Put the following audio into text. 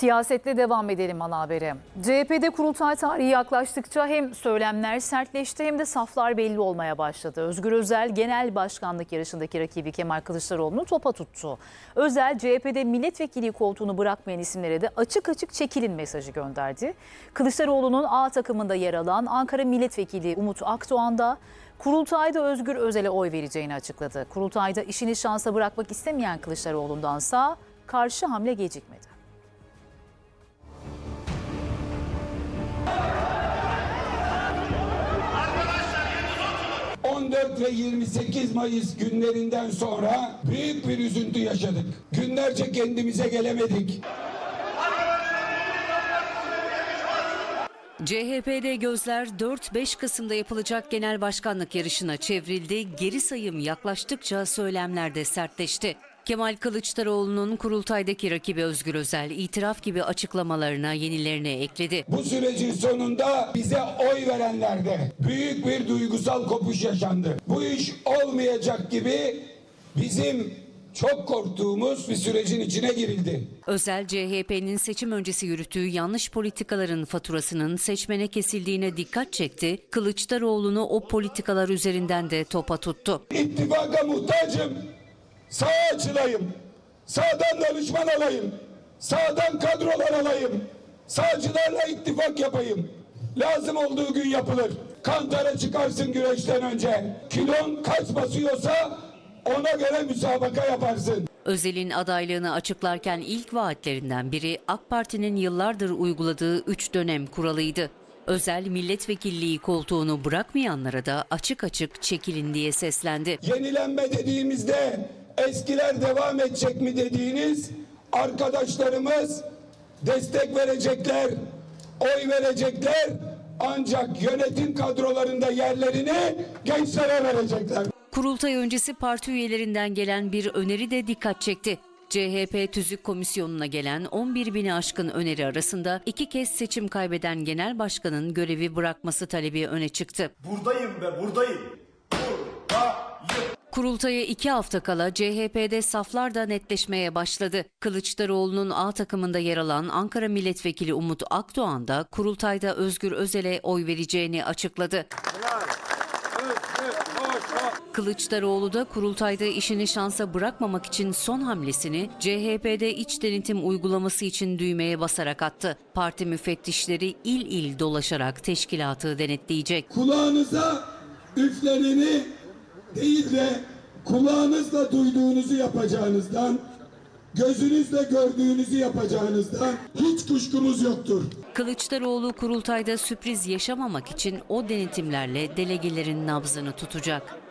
Siyasetle devam edelim ana habere. CHP'de kurultay tarihi yaklaştıkça hem söylemler sertleşti hem de saflar belli olmaya başladı. Özgür Özel genel başkanlık yarışındaki rakibi Kemal Kılıçdaroğlu'nu topa tuttu. Özel CHP'de milletvekili koltuğunu bırakmayan isimlere de açık açık çekilin mesajı gönderdi. Kılıçdaroğlu'nun A takımında yer alan Ankara Milletvekili Umut Akdoğan da kurultayda Özgür Özel'e oy vereceğini açıkladı. Kurultayda işini şansa bırakmak istemeyen Kılıçdaroğlu'ndansa karşı hamle gecikmedi. Arkadaşlar, 14 ve 28 Mayıs günlerinden sonra büyük bir üzüntü yaşadık. Günlerce kendimize gelemedik. CHP'de gözler 4-5 Kasım'da yapılacak genel başkanlık yarışına çevrildi. Geri sayım yaklaştıkça söylemler de sertleşti. Kemal Kılıçdaroğlu'nun kurultaydaki rakibi Özgür Özel itiraf gibi açıklamalarına yenilerini ekledi. Bu sürecin sonunda bize oy verenlerde büyük bir duygusal kopuş yaşandı. Bu iş olmayacak gibi bizim çok korktuğumuz bir sürecin içine girildi. Özel, CHP'nin seçim öncesi yürüttüğü yanlış politikaların faturasının seçmene kesildiğine dikkat çekti. Kılıçdaroğlu'nu o politikalar üzerinden de topa tuttu. İttifaka muhtacım. Sağa açılayım, sağdan danışman alayım, sağdan kadrolar alayım, sağcılarla ittifak yapayım. Lazım olduğu gün yapılır. Kantara çıkarsın güreşten önce. Kilon kaç basıyorsa ona göre müsabaka yaparsın. Özel'in adaylığını açıklarken ilk vaatlerinden biri AK Parti'nin yıllardır uyguladığı 3 dönem kuralıydı. Özel, milletvekilliği koltuğunu bırakmayanlara da açık açık çekilin diye seslendi. Yenilenme dediğimizde eskiler devam edecek mi dediğiniz arkadaşlarımız destek verecekler, oy verecekler, ancak yönetim kadrolarında yerlerini gençlere verecekler. Kurultay öncesi parti üyelerinden gelen bir öneri de dikkat çekti. CHP Tüzük Komisyonu'na gelen 11.000'i aşkın öneri arasında 2 kez seçim kaybeden genel başkanın görevi bırakması talebi öne çıktı. Buradayım ve buradayım. Buradayım. Kurultaya 2 hafta kala CHP'de saflar da netleşmeye başladı. Kılıçdaroğlu'nun A takımında yer alan Ankara Milletvekili Umut Akdoğan da kurultayda Özgür Özel'e oy vereceğini açıkladı. Kılıçdaroğlu da kurultayda işini şansa bırakmamak için son hamlesini CHP'de iç denetim uygulaması için düğmeye basarak attı. Parti müfettişleri il il dolaşarak teşkilatı denetleyecek. Kulağınıza üfleneni değil de kulağınızla duyduğunuzu yapacağınızdan, gözünüzle gördüğünüzü yapacağınızdan hiç kuşkumuz yoktur. Kılıçdaroğlu kurultayda sürpriz yaşamamak için o denetimlerle delegelerin nabzını tutacak.